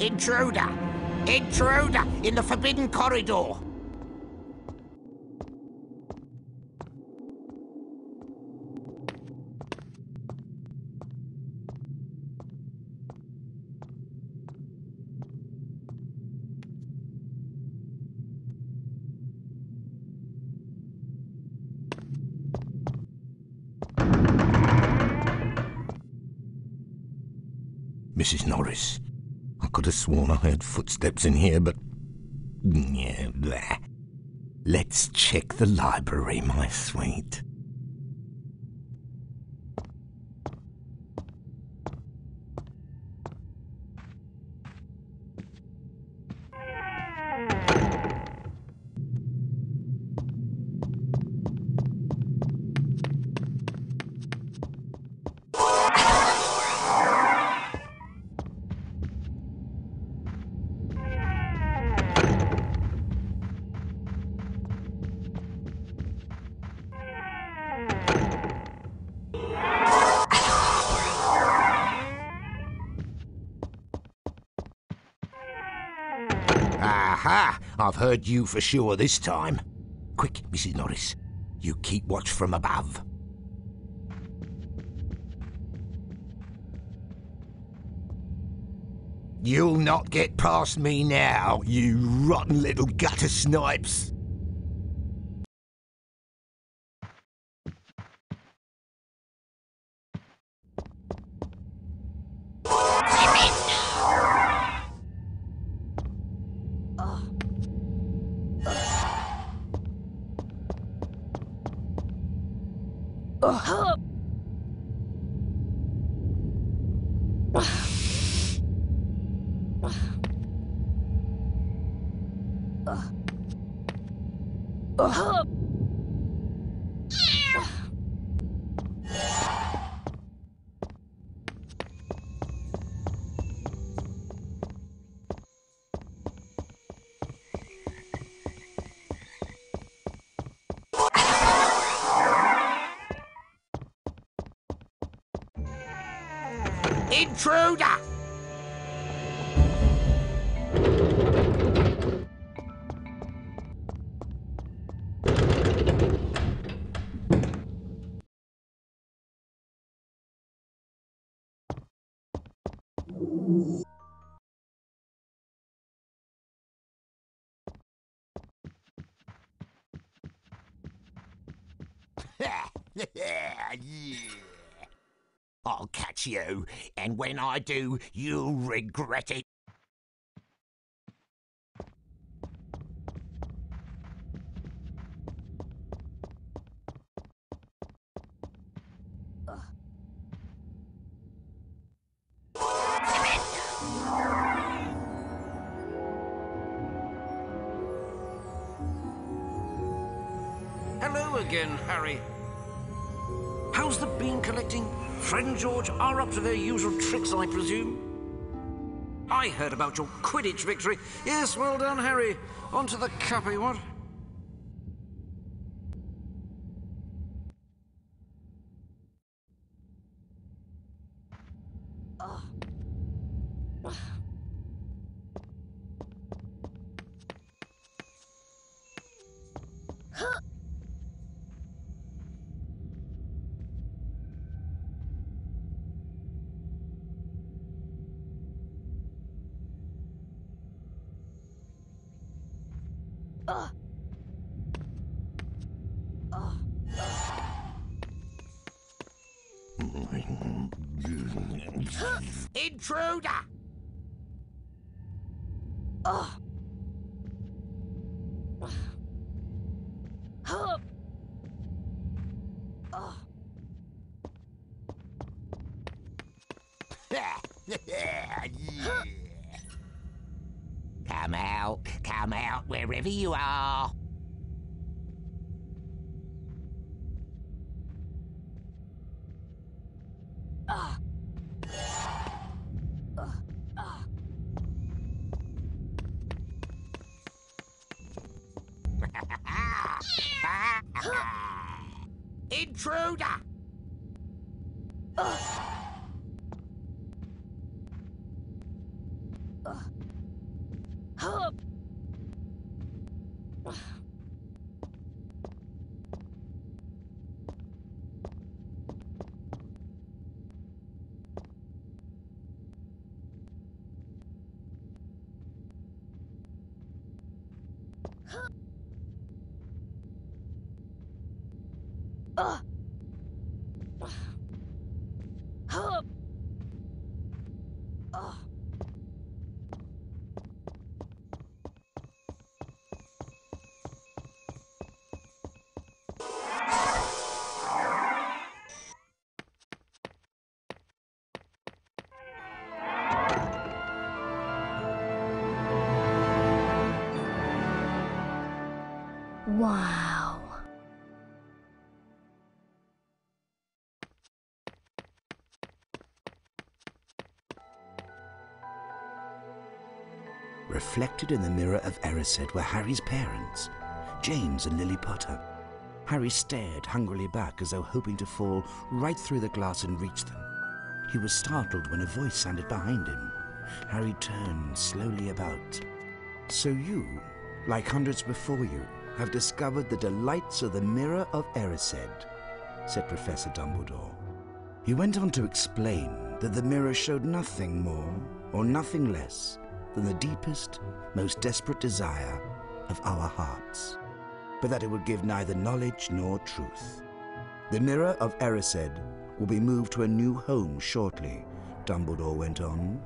Intruder! Intruder in the forbidden corridor! Mrs. Norris. I could have sworn I heard footsteps in here, but... yeah, there. Let's check the library, my sweet. Aha! I've heard you for sure this time. Quick, Mrs. Norris, you keep watch from above. You'll not get past me now, you rotten little gutter snipes! Intruder! Yeah. I'll catch you, and when I do, you'll regret it. Hello again, Harry. How's the bean collecting? Fred and George are up to their usual tricks, I presume. I heard about your Quidditch victory. Yes, well done, Harry. On to the cuppy, what? Intruder! Yeah. Come out wherever you are. Intruder! up! Wow. Reflected in the Mirror of Erised were Harry's parents, James and Lily Potter. Harry stared hungrily back as though hoping to fall right through the glass and reach them. He was startled when a voice sounded behind him. Harry turned slowly about. So you, like hundreds before you, have discovered the delights of the Mirror of Erised, said Professor Dumbledore. He went on to explain that the mirror showed nothing more or nothing less than the deepest, most desperate desire of our hearts, but that it would give neither knowledge nor truth. The Mirror of Erised will be moved to a new home shortly, Dumbledore went on,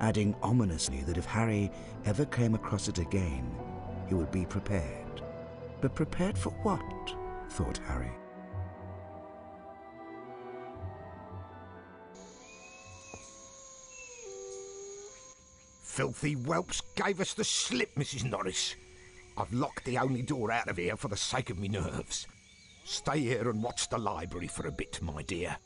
adding ominously that if Harry ever came across it again, he would be prepared. But prepared for what? Thought Harry. Filthy whelps gave us the slip, Mrs. Norris. I've locked the only door out of here for the sake of me nerves. Stay here and watch the library for a bit, my dear.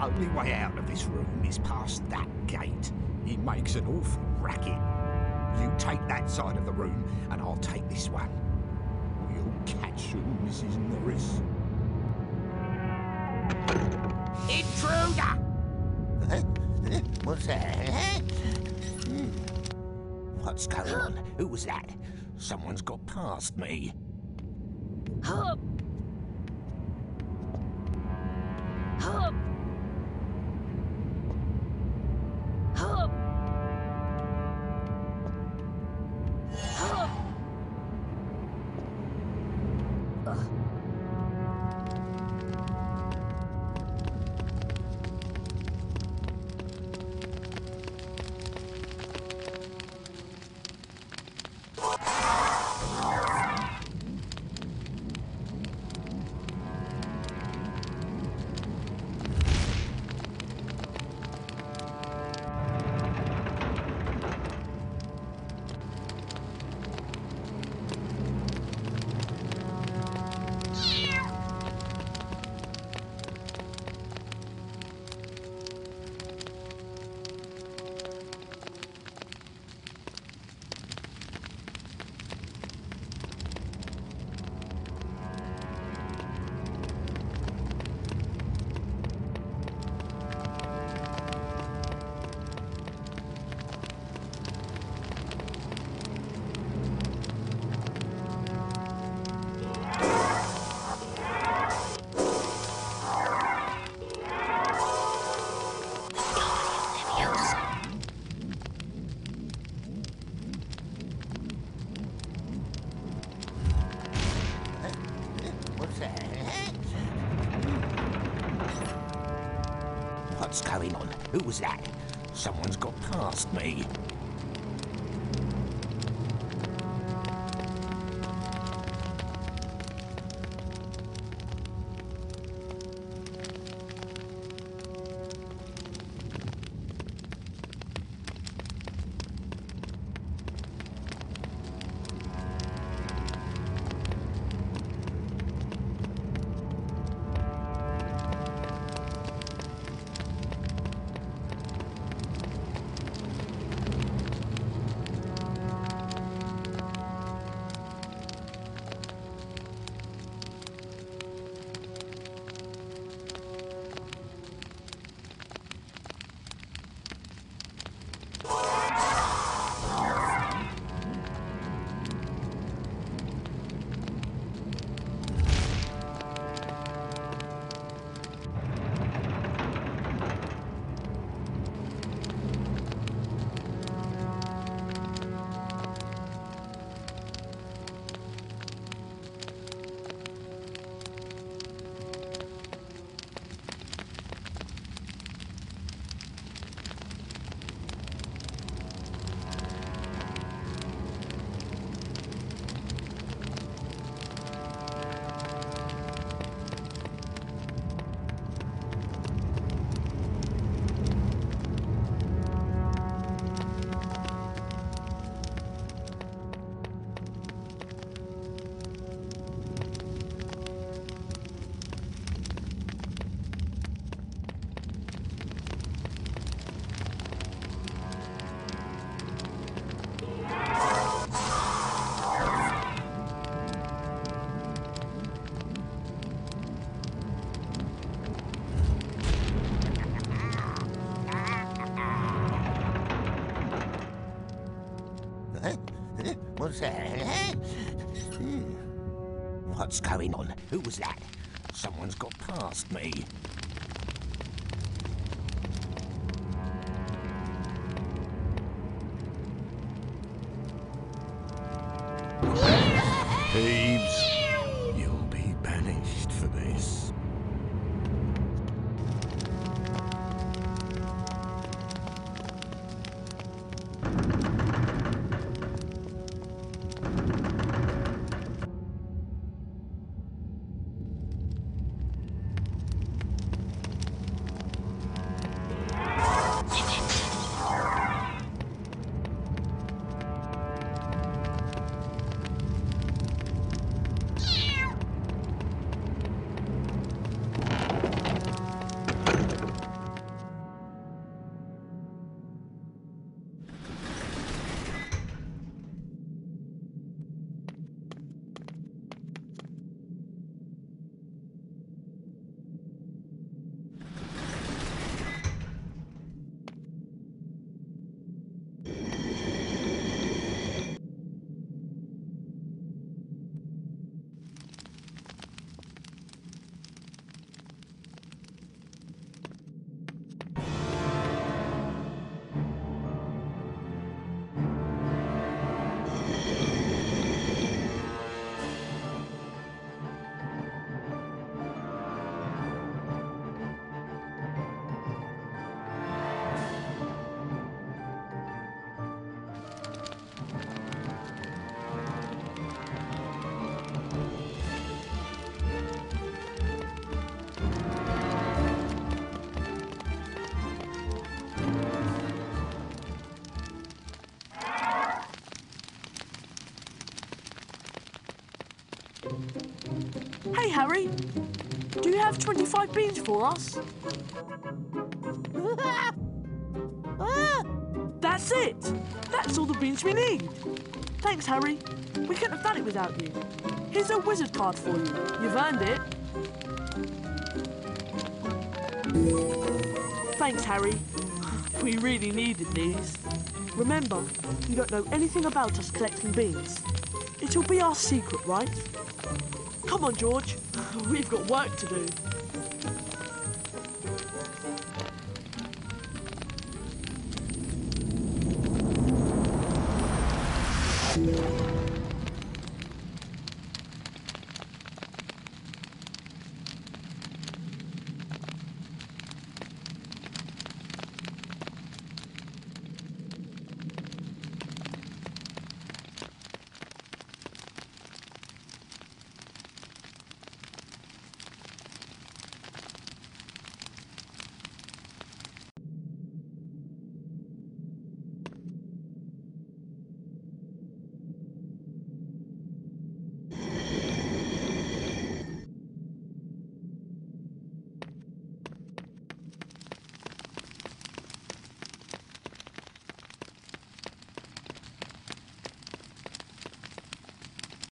Only way out of this room is past that gate. It makes an awful racket. You take that side of the room, and I'll take this one. We'll catch him, Mrs. Norris. Intruder! What's that? What's going on? Who was that? Someone's got past me. Who was that? Someone's got past me. What's going on? Who was that? Someone's got past me. Thieves, you'll be banished for this. Hey, Harry, do you have 25 beans for us? That's it! That's all the beans we need! Thanks, Harry. We couldn't have done it without you. Here's a wizard card for you. You've earned it. Thanks, Harry. We really needed these. Remember, you don't know anything about us collecting beans. It'll be our secret, right? Come on, George. We've got work to do.